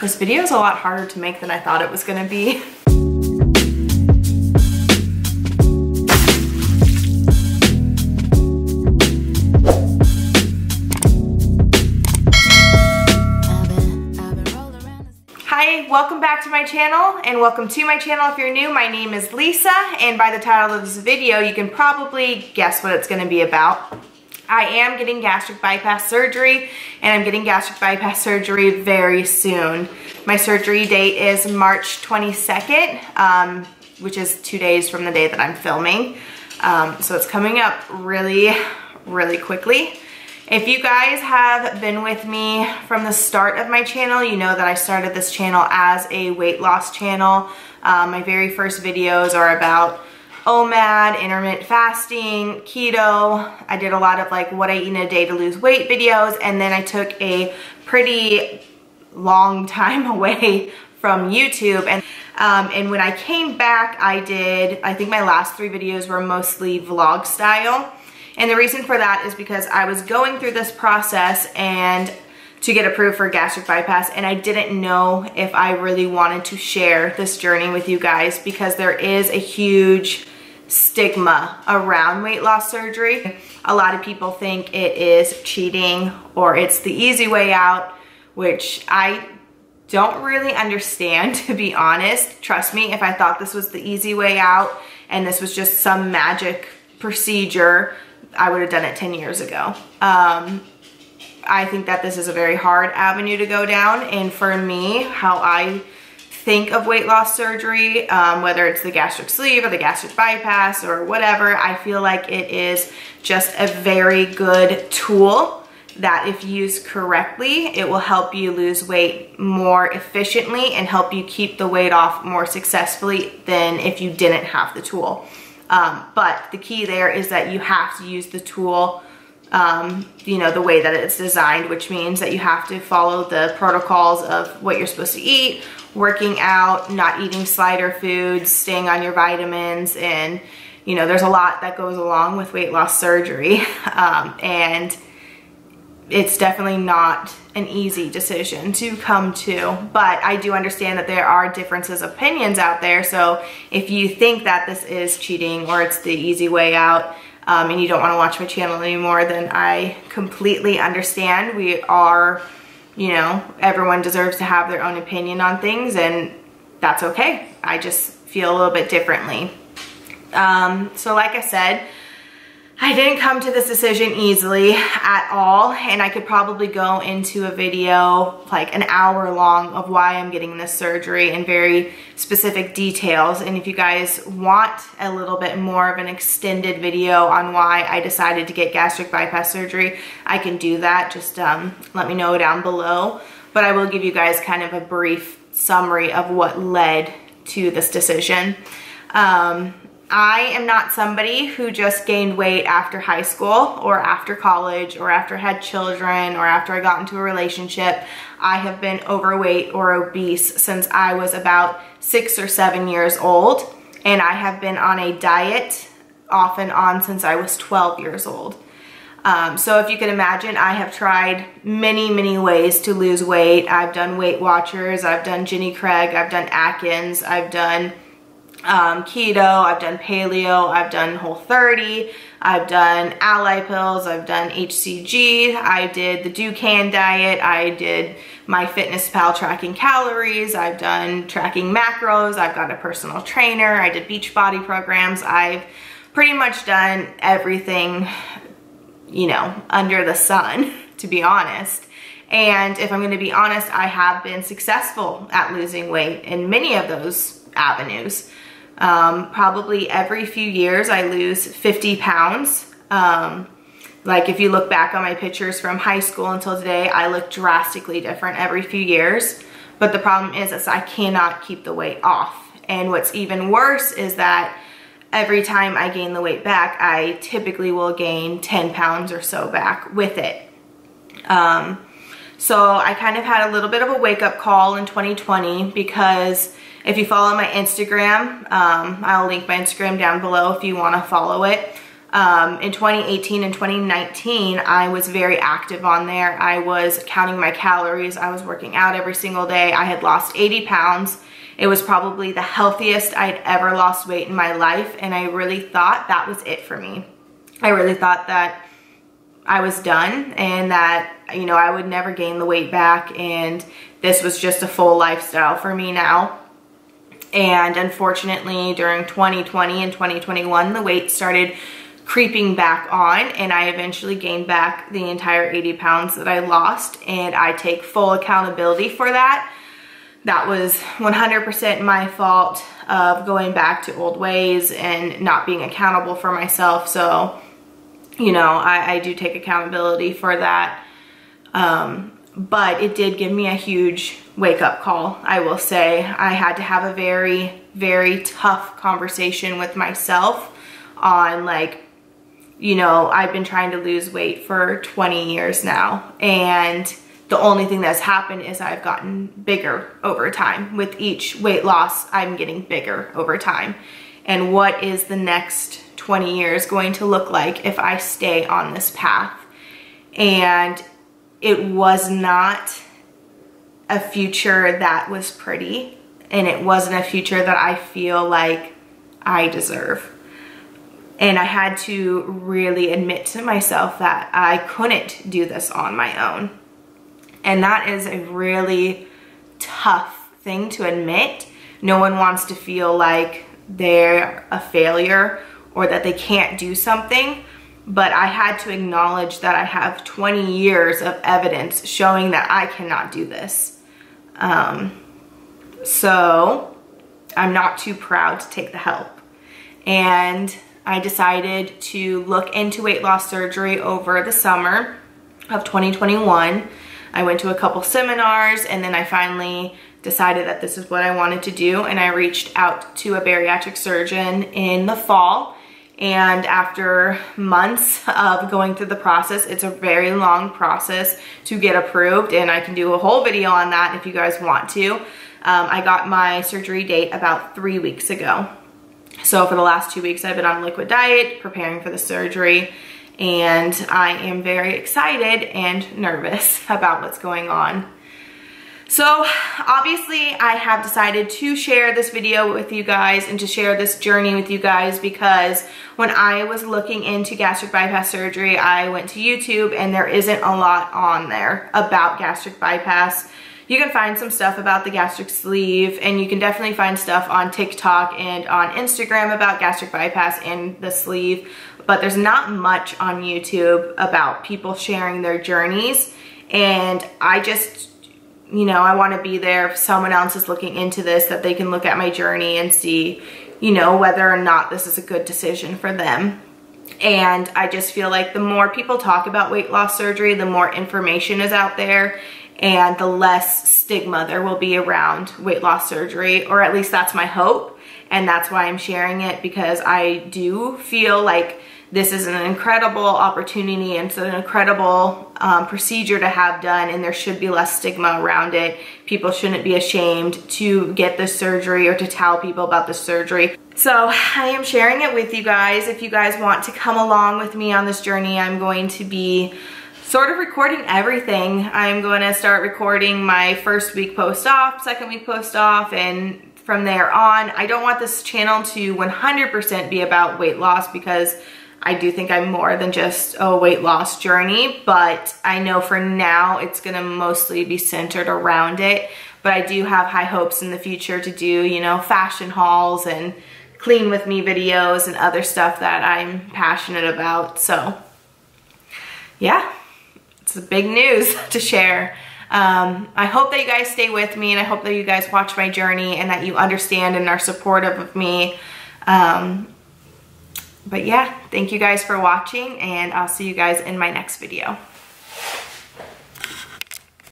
This video is a lot harder to make than I thought it was gonna be. Welcome back to my channel, and welcome to my channel if you're new. My name is Lisa, and by the title of this video you can probably guess what it's going to be about. I am getting gastric bypass surgery, and I'm getting gastric bypass surgery very soon. My surgery date is March 22nd, which is 2 days from the day that I'm filming. So it's coming up really quickly. If you guys have been with me from the start of my channel, you know that I started this channel as a weight loss channel. My very first videos are about OMAD, intermittent fasting, keto. I did a lot of like what I eat in a day to lose weight videos, and then I took a pretty long time away from YouTube. And when I came back, I think my last 3 videos were mostly vlog style. And the reason for that is because I was going through this process and to get approved for gastric bypass, and I didn't know if I really wanted to share this journey with you guys because there is a huge stigma around weight loss surgery. A lot of people think it is cheating or it's the easy way out, which I don't really understand, to be honest. Trust me, if I thought this was the easy way out and this was just some magic procedure, I would have done it 10 years ago. I think that this is a very hard avenue to go down, and for me, how I think of weight loss surgery, whether it's the gastric sleeve or the gastric bypass or whatever, I feel like it is just a very good tool that if used correctly, it will help you lose weight more efficiently and help you keep the weight off more successfully than if you didn't have the tool. But the key there is that you have to use the tool, you know, the way that it's designed, which means that you have to follow the protocols of what you're supposed to eat, working out, not eating slider foods, staying on your vitamins. And, you know, there's a lot that goes along with weight loss surgery. And it's definitely not an easy decision to come to, but I do understand that there are differences of opinions out there. So if you think that this is cheating or it's the easy way out, and you don't want to watch my channel anymore, then I completely understand. We are, you know, everyone deserves to have their own opinion on things, and that's okay. I just feel a little bit differently. So like I said, I didn't come to this decision easily at all, and I could probably go into a video like an hour long of why I'm getting this surgery and very specific details. And if you guys want a little bit more of an extended video on why I decided to get gastric bypass surgery, I can do that. Just let me know down below. But I will give you guys kind of a brief summary of what led to this decision. I am not somebody who just gained weight after high school or after college or after I had children or after I got into a relationship. I have been overweight or obese since I was about 6 or 7 years old, and I have been on a diet off and on since I was 12 years old. So if you can imagine, I have tried many ways to lose weight. I've done Weight Watchers, I've done Jenny Craig, I've done Atkins, I've done keto, I've done paleo, I've done Whole30, I've done Ally pills, I've done HCG, I did the Dukan diet, I did MyFitnessPal tracking calories, I've done tracking macros, I've got a personal trainer, I did beach body programs, I've pretty much done everything, you know, under the sun, to be honest. And if I'm going to be honest, I have been successful at losing weight in many of those avenues. Probably every few years I lose 50 pounds. Like if you look back on my pictures from high school until today, I look drastically different every few years. But the problem is I cannot keep the weight off. And what's even worse is that every time I gain the weight back, I typically will gain 10 pounds or so back with it. So I kind of had a little bit of a wake-up call in 2020 because if you follow my Instagram, I'll link my Instagram down below if you want to follow it. In 2018 and 2019, I was very active on there. I was counting my calories. I was working out every single day. I had lost 80 pounds. It was probably the healthiest I'd ever lost weight in my life. And I really thought that was it for me. I really thought that I was done and that, you know, I would never gain the weight back. And this was just a full lifestyle for me now. And unfortunately, during 2020 and 2021, the weight started creeping back on, and I eventually gained back the entire 80 pounds that I lost, and I take full accountability for that. That was 100% my fault of going back to old ways and not being accountable for myself. So, you know, I do take accountability for that. But it did give me a huge wake-up call, I will say. I had to have a very, very tough conversation with myself on, like, you know, I've been trying to lose weight for 20 years now, and the only thing that's happened is I've gotten bigger over time. With each weight loss, I'm getting bigger over time. And what is the next 20 years going to look like if I stay on this path? And it was not a future that was pretty, and it wasn't a future that I feel like I deserve. And I had to really admit to myself that I couldn't do this on my own. And that is a really tough thing to admit. No one wants to feel like they're a failure or that they can't do something. But I had to acknowledge that I have 20 years of evidence showing that I cannot do this. So I'm not too proud to take the help. And I decided to look into weight loss surgery over the summer of 2021. I went to a couple seminars, and then I finally decided that this is what I wanted to do. And I reached out to a bariatric surgeon in the fall. And after months of going through the process, it's a very long process to get approved, and I can do a whole video on that if you guys want to. I got my surgery date about 3 weeks ago. So for the last 2 weeks, I've been on a liquid diet, preparing for the surgery, and I am very excited and nervous about what's going on. So obviously I have decided to share this video with you guys and to share this journey with you guys, because when I was looking into gastric bypass surgery, I went to YouTube, and there isn't a lot on there about gastric bypass. You can find some stuff about the gastric sleeve, and you can definitely find stuff on TikTok and on Instagram about gastric bypass and the sleeve, but there's not much on YouTube about people sharing their journeys. And I just, you know, I want to be there if someone else is looking into this, that they can look at my journey and see, you know, whether or not this is a good decision for them. And I just feel like the more people talk about weight loss surgery, the more information is out there, and the less stigma there will be around weight loss surgery, or at least that's my hope. And that's why I'm sharing it, because I do feel like this is an incredible opportunity, and it's an incredible procedure to have done, and there should be less stigma around it. People shouldn't be ashamed to get this surgery or to tell people about the surgery. So I am sharing it with you guys. If you guys want to come along with me on this journey, I'm going to be sort of recording everything. I'm going to start recording my first week post off, second week post off, and from there on. I don't want this channel to 100% be about weight loss, because I do think I'm more than just a weight loss journey, but I know for now it's gonna mostly be centered around it. But I do have high hopes in the future to do, you know, fashion hauls and clean with me videos and other stuff that I'm passionate about. So yeah, it's big news to share. I hope that you guys stay with me, and I hope that you guys watch my journey and that you understand and are supportive of me. But yeah, thank you guys for watching, and I'll see you guys in my next video.